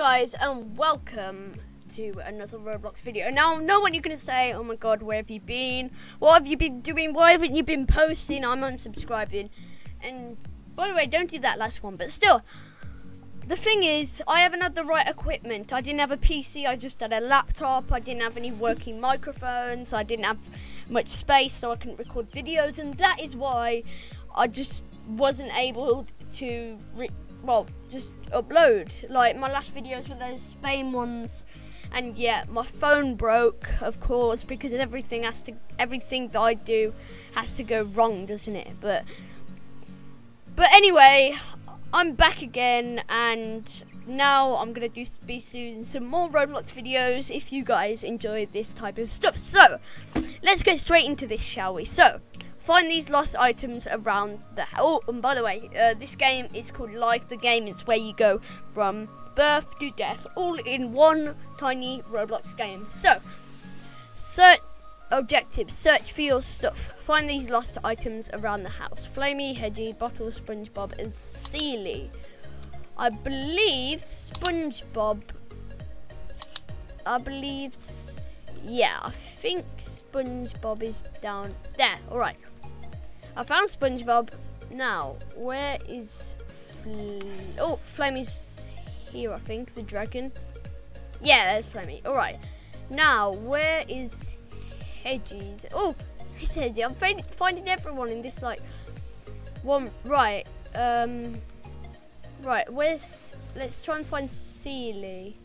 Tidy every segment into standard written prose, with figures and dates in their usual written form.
guys, and welcome to another Roblox video. Now, I know what you're going to say. Oh my god, where have you been? What have you been doing? Why haven't you been posting? I'm unsubscribing. And by the way, don't do that last one, but still. The thing is, I haven't had the right equipment. I didn't have a PC, I just had a laptop. I didn't have any working microphones. I didn't have much space, so I couldn't record videos. And that is why I just wasn't able to just upload. Like, my last videos were those Spain ones, and yeah, my phone broke, of course, because everything that I do has to go wrong, doesn't it? But anyway, I'm back again, and now I'm gonna be doing some more Roblox videos if you guys enjoy this type of stuff. So let's get straight into this, shall we? So find these lost items around the house. Oh, and by the way, this game is called Life the Game. It's where you go from birth to death, all in one tiny Roblox game. So, search objectives. Search for your stuff. Find these lost items around the house. Flamey, Hedgy, Bottle, SpongeBob, and Sealy. I think SpongeBob is down there. Alright. I found SpongeBob. Now, where is Flamey's here, I think, the dragon. Yeah, there's Flamey. Alright. Now, where is Hedgy's? Oh, it's Hedgy. I'm finding everyone in this, like, one. Right. Right, let's try and find Sealy.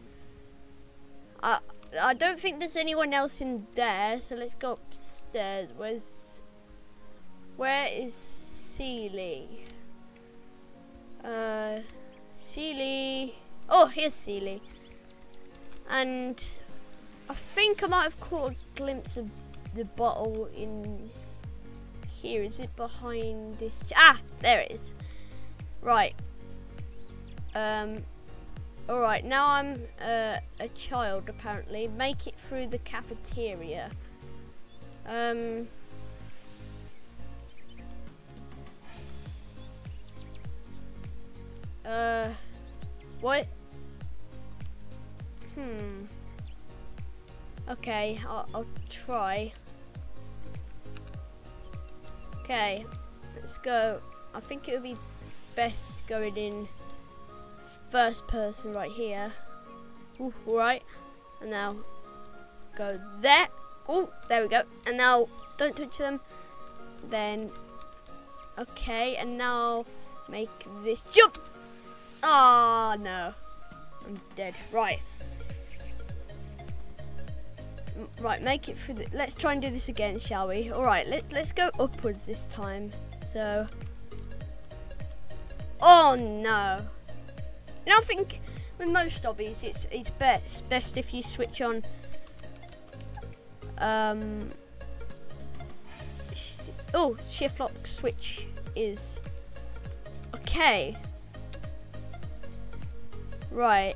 I don't think there's anyone else in there, so let's go upstairs. Where is Sealy? Sealy. Oh, here's Sealy. And I think I might have caught a glimpse of the bottle in here. Is it behind this? Ah, there it is. Right. Alright, now I'm a child, apparently. Make it through the cafeteria. What? Okay, I'll try. Okay, let's go. I think it would be best going in first person right here. Ooh, all right, and now go there. Oh, there we go. And now don't touch them. Then, okay, and now make this jump. Ah, oh, no, I'm dead. Right, right. Make it through. Let's try and do this again, shall we? All right. Let's go upwards this time. So, oh no. And I think with most hobbies, it's best if you switch on shift lock switch is okay. Right.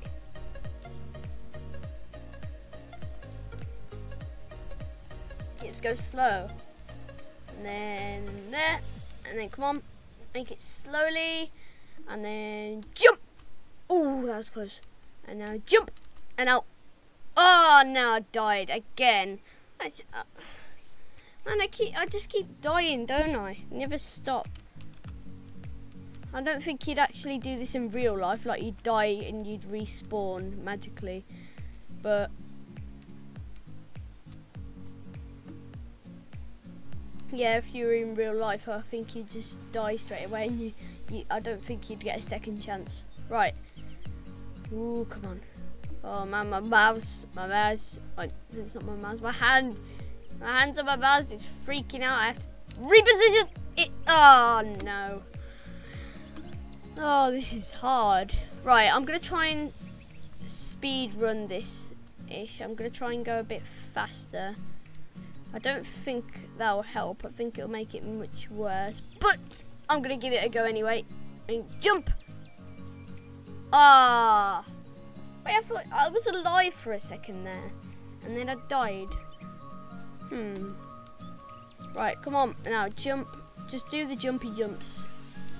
Let's go slow. And then there, and then come on, make it slowly, and then jump. Oh, that was close. And now jump. And now, oh no, I died again. Man, I just keep dying, don't I? Never stop. I don't think you'd actually do this in real life. Like, you'd die and you'd respawn magically. But yeah, if you were in real life, I think you'd just die straight away, and I don't think you'd get a second chance. Right. Ooh, come on. Oh man, my mouse. It's not my mouse, my hand. My hand's on my mouse, it's freaking out. I have to reposition it. Oh no. Oh, this is hard. Right, I'm gonna try and speed run this-ish. I'm gonna try and go a bit faster. I don't think that'll help. I think it'll make it much worse. But I'm gonna give it a go anyway. And jump! Ah! Wait, I thought I was alive for a second there, and then I died. Right, come on now, jump. Just do the jumpy jumps.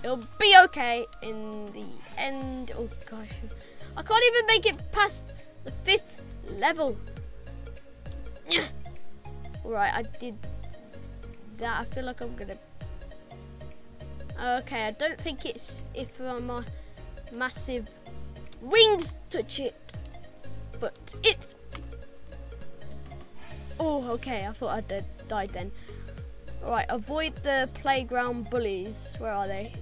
It'll be okay in the end. Oh gosh, I can't even make it past the 5th level. Alright, I did that. I feel like I'm gonna... Okay, I don't think it's if my massive wings touch it. But it... Oh, okay, I thought I died then. Alright, avoid the playground bullies. Where are they?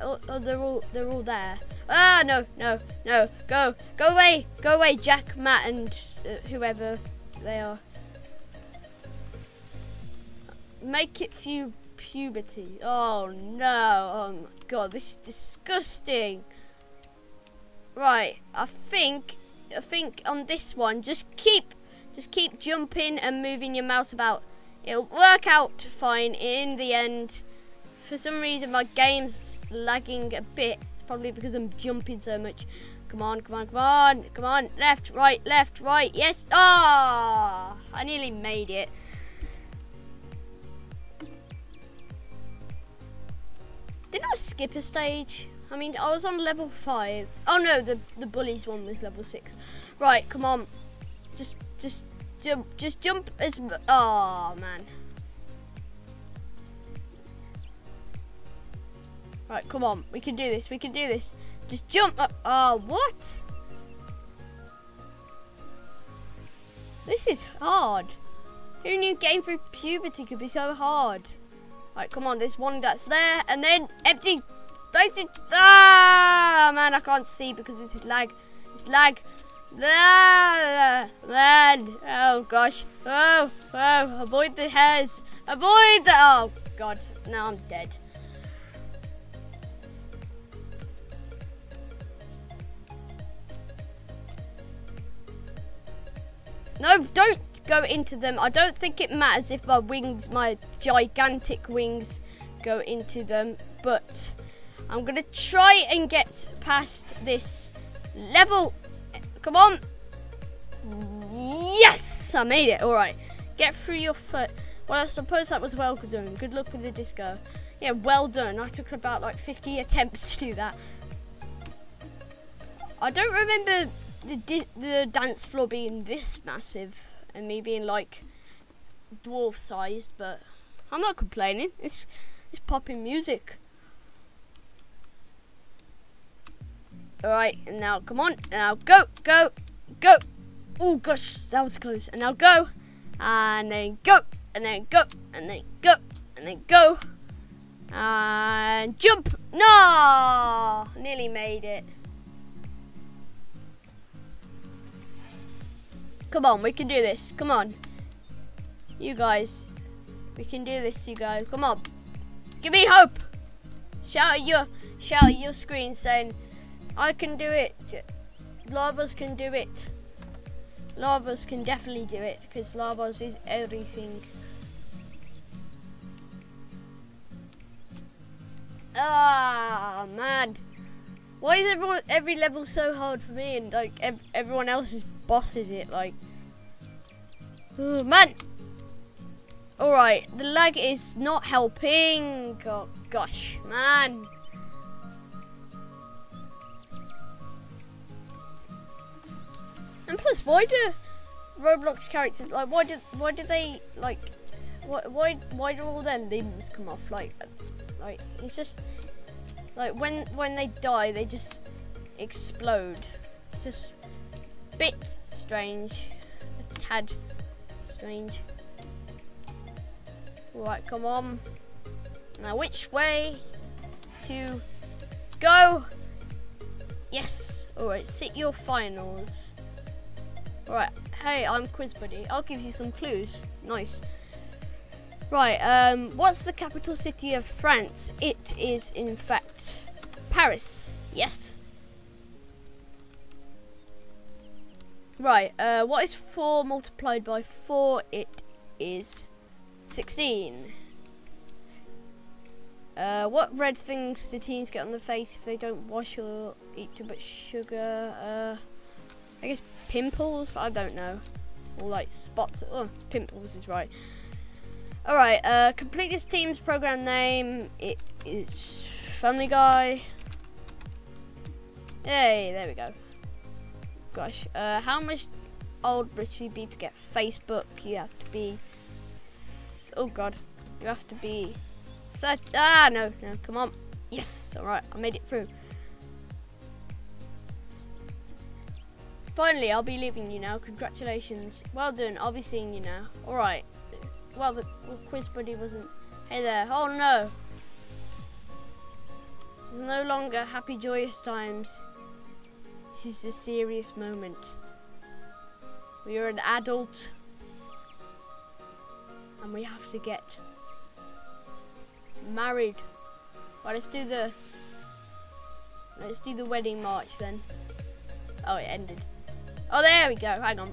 Oh, they're all there. Ah, no, no, no. Go. Go away, Jack, Matt, and whoever they are. Make it through puberty. Oh, no. Oh, my God, this is disgusting. Right, I think on this one, just keep jumping and moving your mouse about. It'll work out fine in the end. For some reason, my game's lagging a bit. It's probably because I'm jumping so much. Come on, come on, come on, come on. Left, right, yes. Ah, oh, I nearly made it. Did I skip a stage? I mean, I was on level 5. Oh no, the bullies one was level 6. Right, come on. Just jump as... Oh, man. Right, come on. We can do this. We can do this. Just jump up. Oh, what? This is hard. Who knew game through puberty could be so hard? Right, come on. There's one that's there. And then empty. Ah, man. I can't see because it's lag. It's lag. Ah, man. Oh, gosh. Oh, oh. Avoid the hairs. Avoid the... Oh, God. Now I'm dead. No, don't go into them. I don't think it matters if my wings, my gigantic wings, go into them. But I'm going to try and get past this level. Come on. Yes, I made it. All right. Get through your foot. Well, I suppose that was well done. Good luck with the disco. Yeah, well done. I took about like 50 attempts to do that. I don't remember... The dance floor being this massive and me being like dwarf sized, but I'm not complaining. It's popping music. All right, and now come on, now go. Oh gosh, that was close. And now go, and then go, and then go, and then go, and then go, and jump. No, nearly made it. Come on, we can do this. Come on. You guys. We can do this, you guys. Come on. Give me hope. Shout at your screen saying, I can do it. Larvozz can do it. Larvozz can definitely do it because Larvozz is everything. Ah, man. Why is every level so hard for me and like everyone else's bosses it like? Oh, man. All right, the lag is not helping. Oh gosh, man. And plus, why do Roblox characters like why do they like why do all their limbs come off like it's just. Like when they die, they just explode. It's just a bit strange, a tad strange. Right, come on. Now which way to go? Yes, all right, sit your finals. All right, hey, I'm Quiz Buddy. I'll give you some clues, nice. Right, what's the capital city of France? It is, in fact, Paris. Yes. Right, what is 4 multiplied by 4? It is 16. What red things do teens get on their face if they don't wash or eat too much sugar? I guess pimples? I don't know. Or like spots. Oh, pimples is right. Alright, complete this team's program name. It is Family Guy. Hey, there we go. gosh. How much old British you be to get Facebook? You have to be, oh god, you have to be 30, ah no, no, come on. Yes, alright, I made it through. Finally, I'll be leaving you now, congratulations. Well done, I'll be seeing you now. Alright, well the Quiz Buddy wasn't, hey there, oh no. No longer happy joyous times. This is a serious moment. We are an adult. And we have to get married. Well, let's do the wedding march then. Oh, it ended. Oh, there we go, hang on.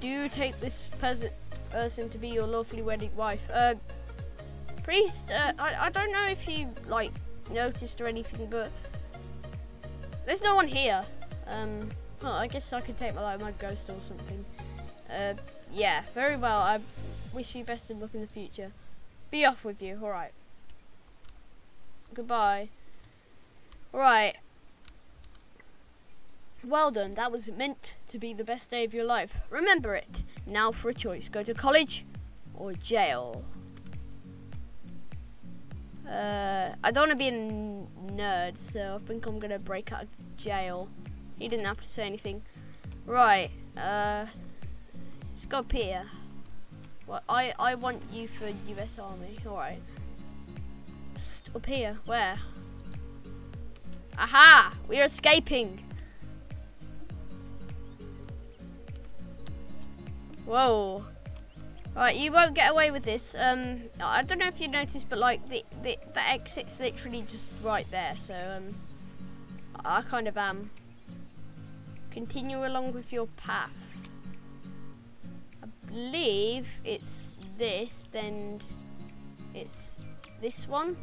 Do you take this person to be your lovely wedded wife? Priest, I don't know if you like noticed or anything, but there's no one here. Well, I guess I could take my ghost or something. Yeah, very well. I wish you best of luck in the future. Be off with you. All right. Goodbye. All right. Well done, that was meant to be the best day of your life. Remember it. Now for a choice, go to college or jail. I don't want to be a nerd, so I think I'm going to break out of jail. He didn't have to say anything. Right, let's go up here. Well, I want you for US Army, alright. Up here, where? Aha, we're escaping. Whoa. Right, you won't get away with this. I don't know if you noticed, but like the exit's literally just right there, so I kind of am. Continue along with your path. I believe it's this, then it's this one.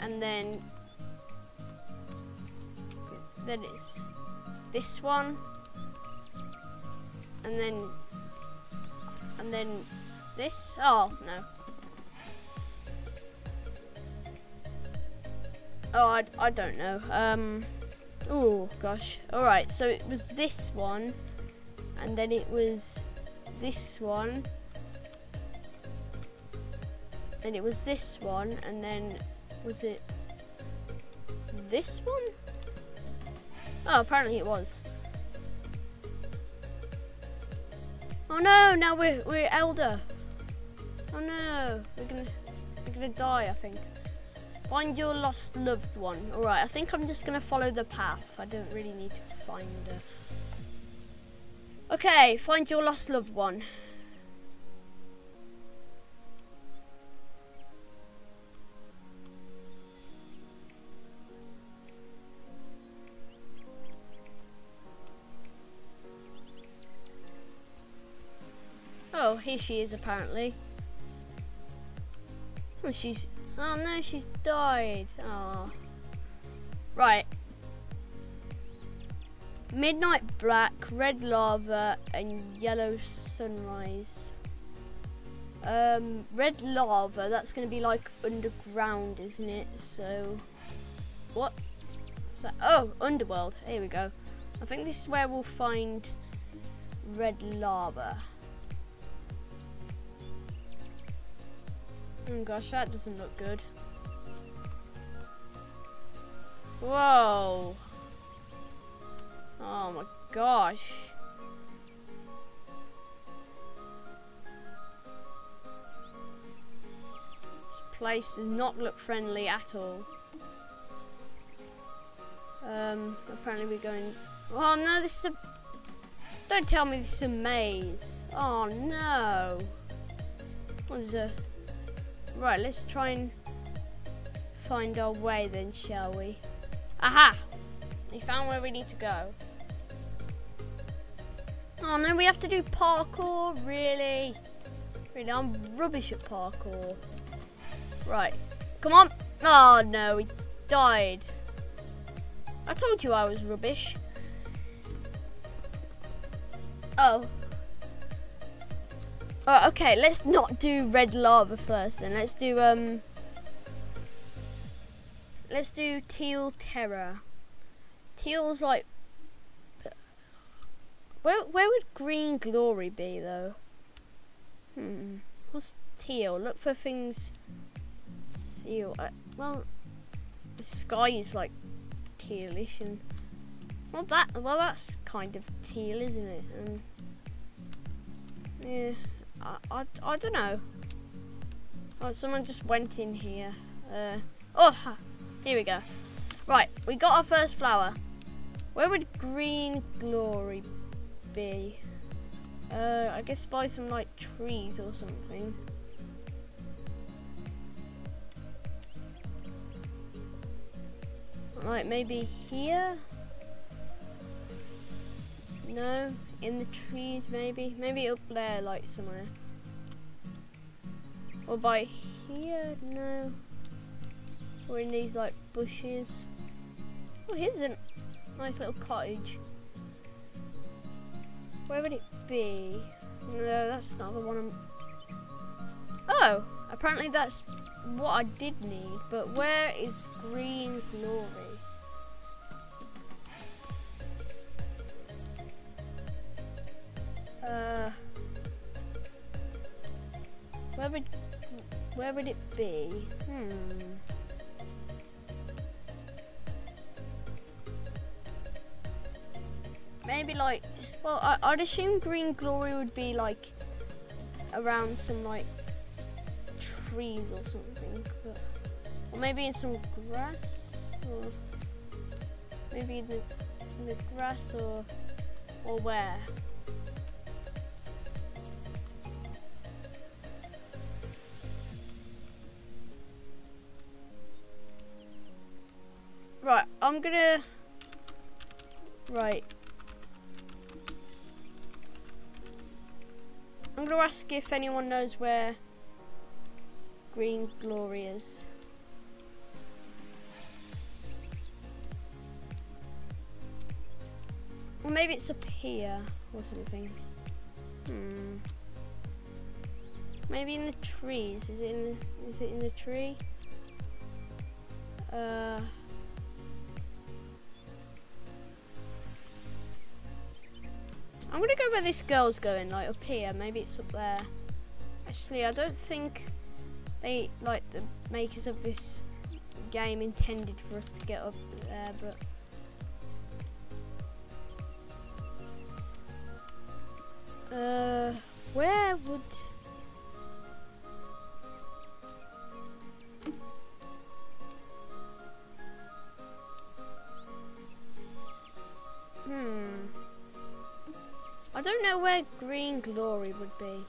And then it's this one. And then this? Oh, no. Oh, I don't know. Oh, gosh. All right, so it was this one, and then it was this one, then it was this one, and then was it this one? Oh, apparently it was. Oh no! Now we're elder. Oh no! We're gonna die, I think. Find your lost loved one. All right. I think I'm just gonna follow the path. I don't really need to find her. Okay. Find your lost loved one. Oh, here she is apparently. Oh, oh no, she's died. Oh. Right. Midnight Black, Red Lava, and Yellow Sunrise. Red Lava, that's gonna be like underground, isn't it? So, what? What's that? Oh, Underworld, here we go. I think this is where we'll find Red Lava. Oh gosh, that doesn't look good. Whoa. Oh my gosh. This place does not look friendly at all. Apparently we're going, oh no, this is a, don't tell me this is a maze. Oh no. What is a, right, let's try and find our way then, shall we? Aha! We found where we need to go. Oh no, we have to do parkour, really? Really, I'm rubbish at parkour. Right, come on! Oh no, we died. told you I was rubbish. Oh. Oh, okay, let's not do Red Lava first then. Let's do Teal Terror. Teal's like... Where would Green Glory be though? What's teal? Look for things. Teal. Well, the sky is like tealish, and well, that's kind of teal, isn't it? And yeah, I don't know. Oh, someone just went in here. Oh, here we go. Right, we got our first flower. Where would Green Glory be? I guess by some like trees or something. Right, maybe here? No, in the trees maybe. Maybe up there, like somewhere. Or by here? No. Or in these like bushes. Oh, here's a nice little cottage. Where would it be? No, that's not the one I'm... Oh, apparently that's what I did need, but where is Green Glory? Where would it be? Maybe like... Well, I'd assume Green Glory would be like around some like trees or something, but, or maybe in some grass, or maybe in the grass, or where? Right, I'm gonna... Right. I'm going to ask if anyone knows where Green Glory is. Or maybe it's up here or something. Maybe in the trees. Is it in the tree? I'm gonna go where this girl's going, like up here. Maybe it's up there. Actually, I don't think they, like, the makers of this game intended for us to get up there, but where would... I don't know where Green Glory would be.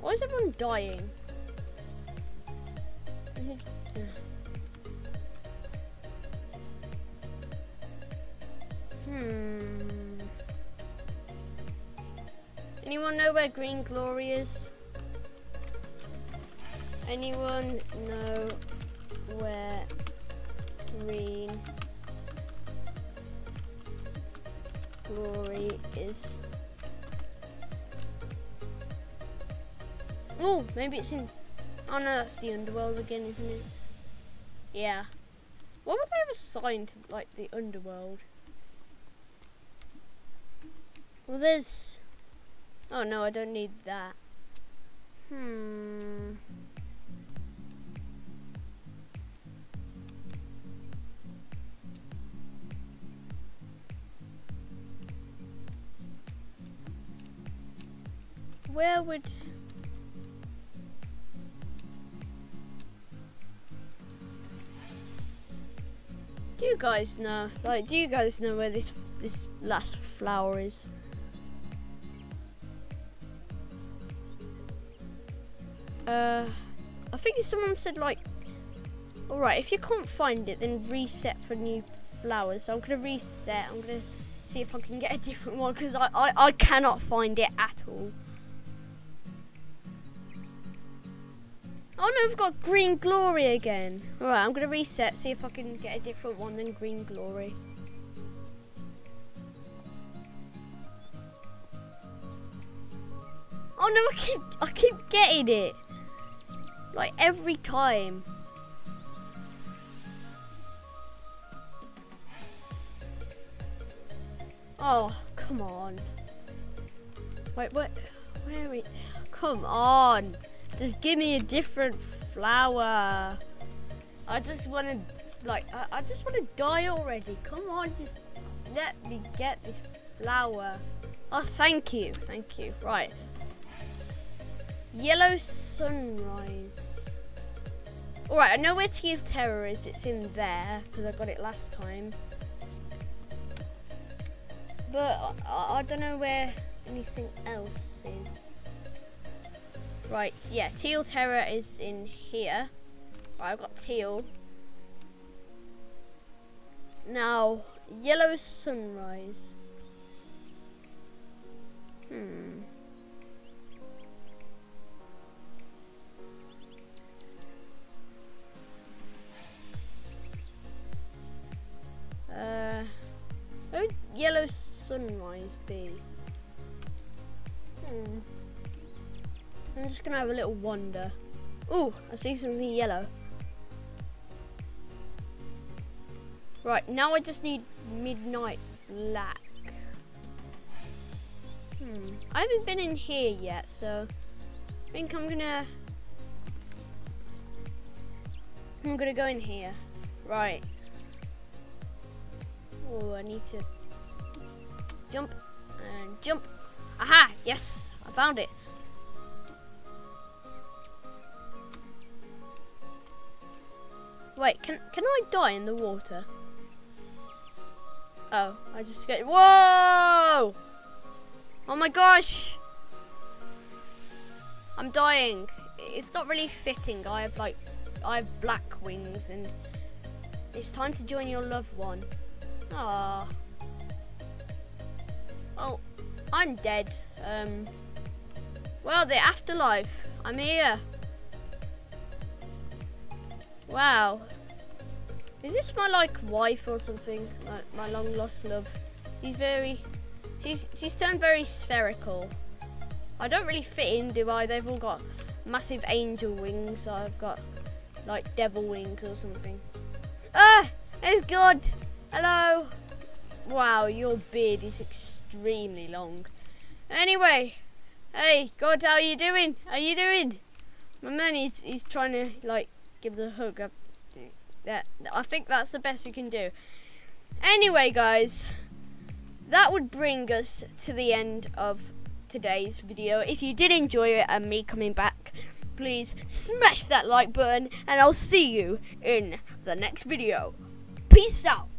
Why is everyone dying? Anyone know where Green Glory is? Anyone know where Green Glory is? Oh, maybe it's in... Oh no, that's the underworld again, isn't it? Yeah. Why would they have a sign to, like, the underworld? Well, there's... Oh no, I don't need that. Where would... Do you guys know? Like, do you guys know where this last flower is? I think someone said, like, all right, if you can't find it, then reset for new flowers. So I'm gonna reset. I'm gonna see if I can get a different one because I cannot find it at all. Oh no, we've got Green Glory again. Alright, I'm going to reset, see if I can get a different one than Green Glory. Oh no, I keep getting it. Like every time. Oh, come on. Wait, what? Where are we? Come on. Just give me a different flower. I just want to, like, I just want to die already. Come on, just let me get this flower. Oh, thank you. Thank you. Right. Yellow Sunrise. All right, I know where Teal Terror is. It's in there because I got it last time. But I don't know where anything else is. Right, yeah, Teal Terror is in here. Right, I've got teal. Now, Yellow Sunrise. Hmm. Where would Yellow Sunrise be? Hmm. I'm just gonna have a little wander. Oh, I see something yellow. Right, now I just need Midnight Black. Hmm. I haven't been in here yet, so I think I'm gonna go in here. Right. Oh, I need to jump and jump. Aha, yes, I found it. Wait, can I die in the water? Oh, I just get, whoa! Oh my gosh! I'm dying. It's not really fitting. I have black wings and it's time to join your loved one. Ah. Oh, I'm dead. Well, the afterlife. I'm here. Wow. Is this my like wife or something? My long lost love. She's turned very spherical. I don't really fit in, do I? They've all got massive angel wings. I've got like devil wings or something. Ah, it's God. Hello. Wow, your beard is extremely long. Anyway, hey God, how are you doing? How are you doing? My man, he's trying to like give the hug up. I think that's the best you can do. Anyway, guys, that would bring us to the end of today's video. If you did enjoy it and me coming back, please smash that like button, and I'll see you in the next video. Peace out.